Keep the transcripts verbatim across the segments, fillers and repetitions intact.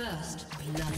First blood.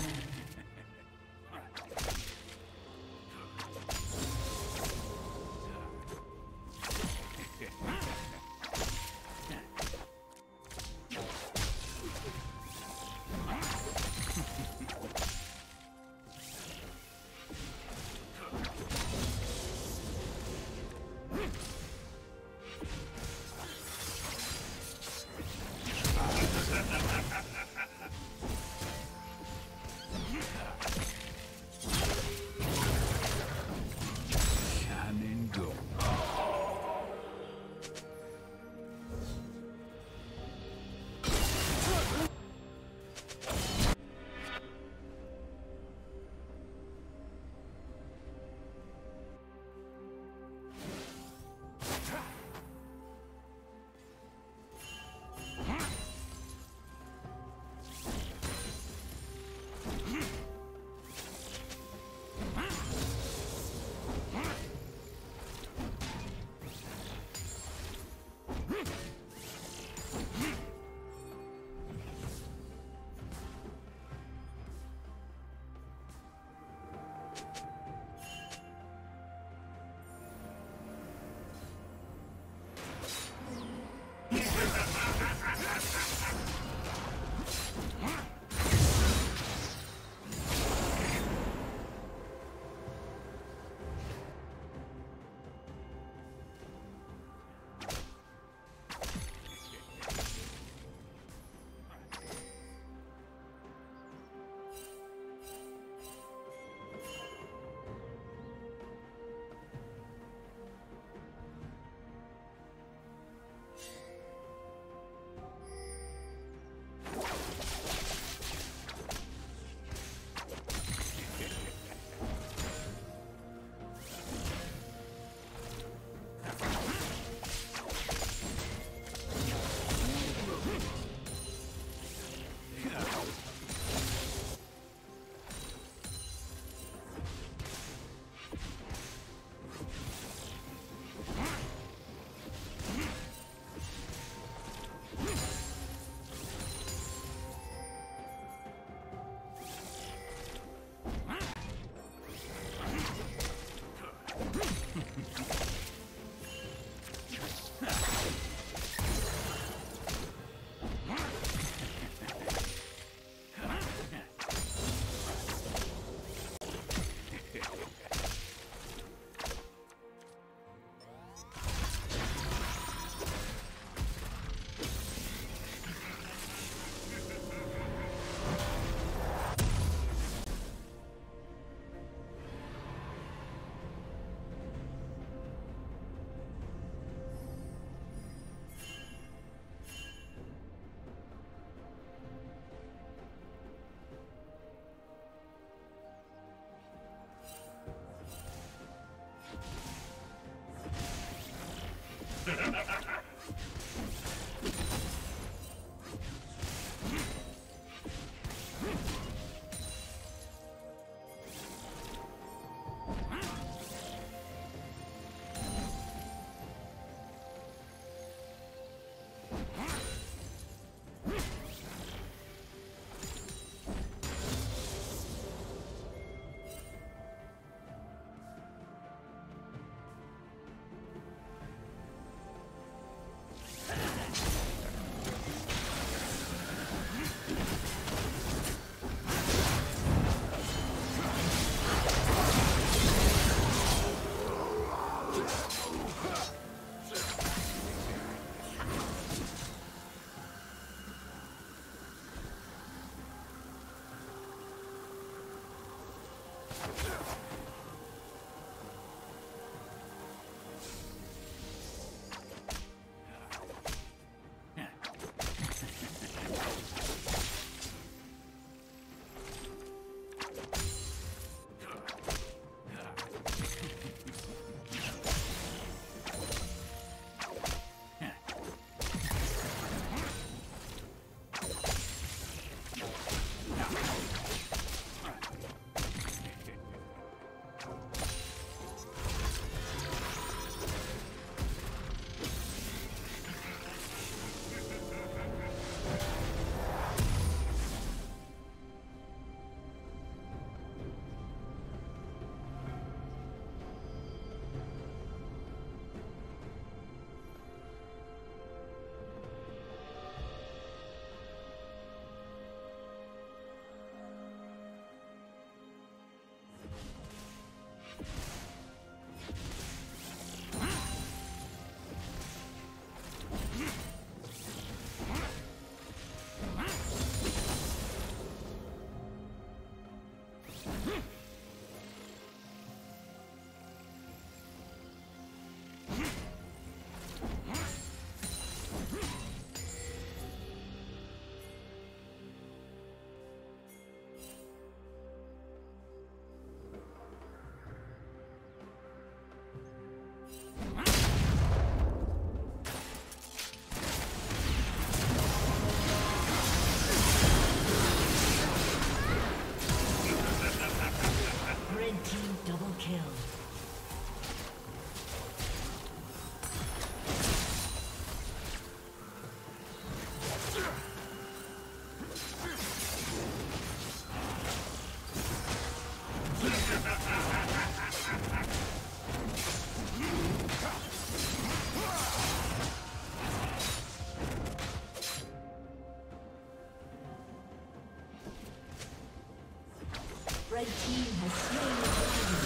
Red team has slain the dragon.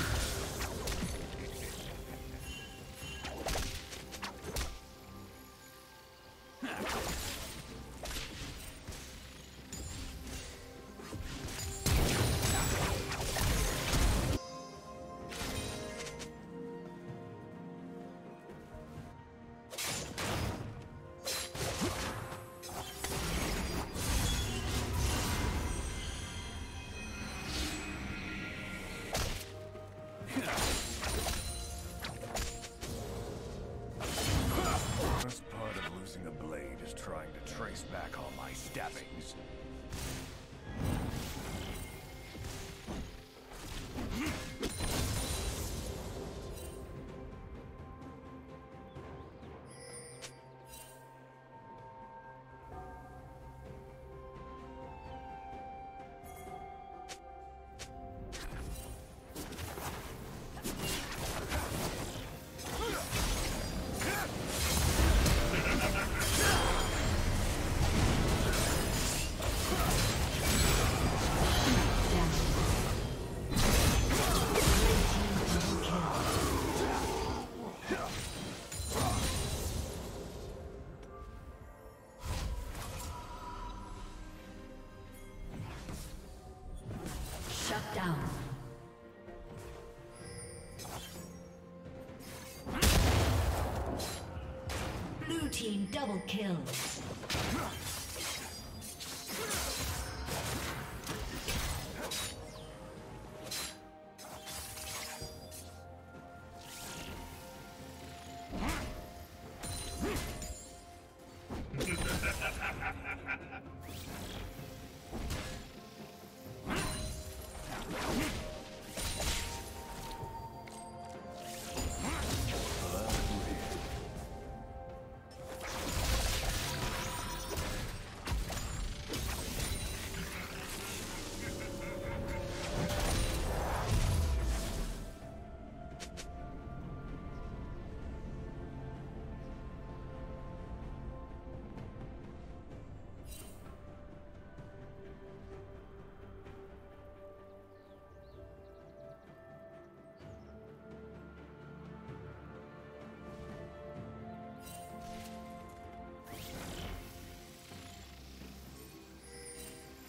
Team double kill.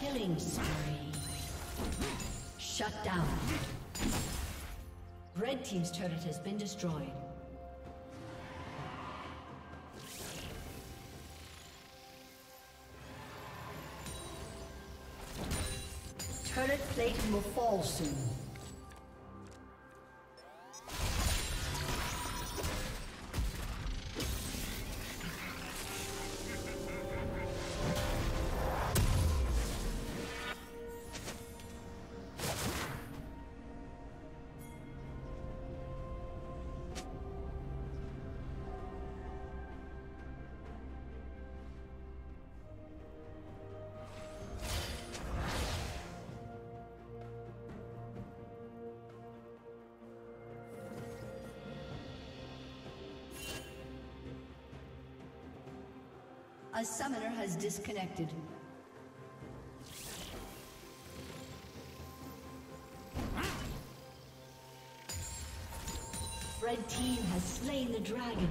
Killing spree. Shut down. Red team's turret has been destroyed. Turret plating will fall soon. A summoner has disconnected. Red team has slain the dragon.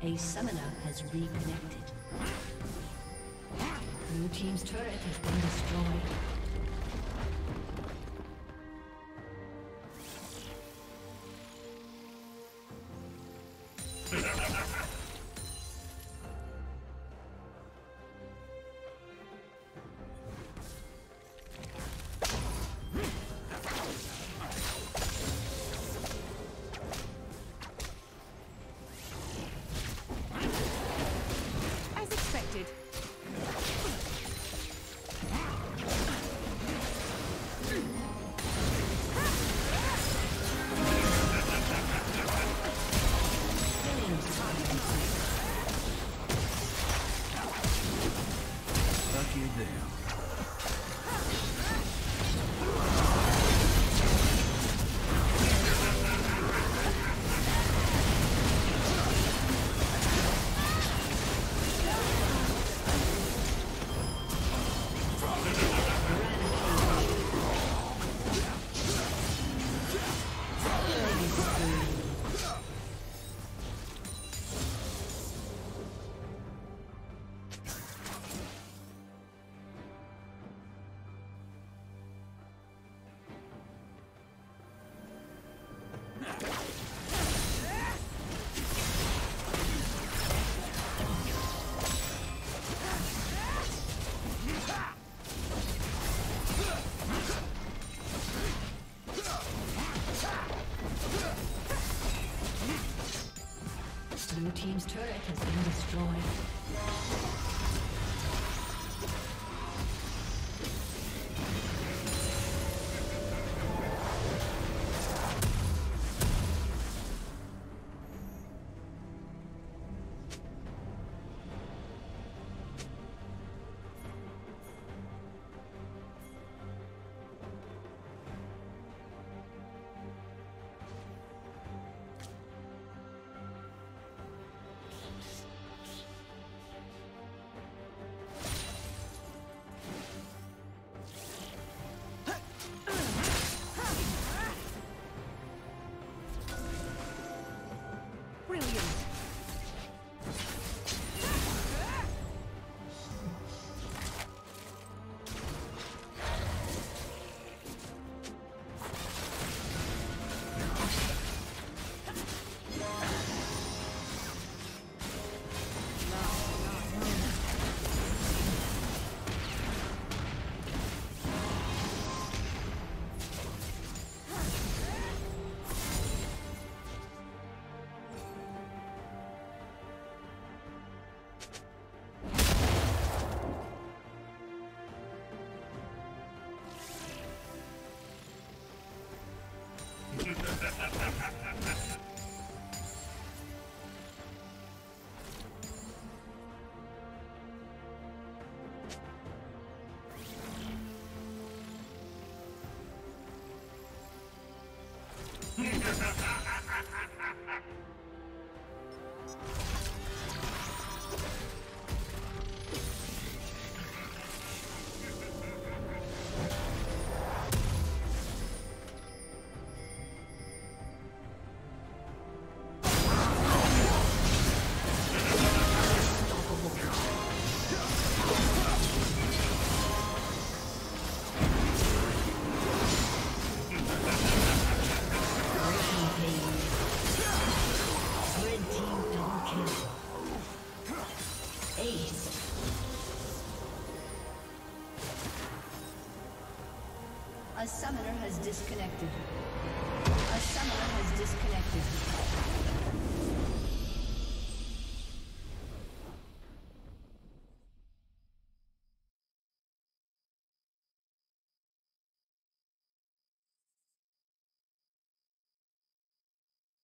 A summoner has reconnected. Blue team's turret has been destroyed. A summoner has disconnected. A summoner has disconnected.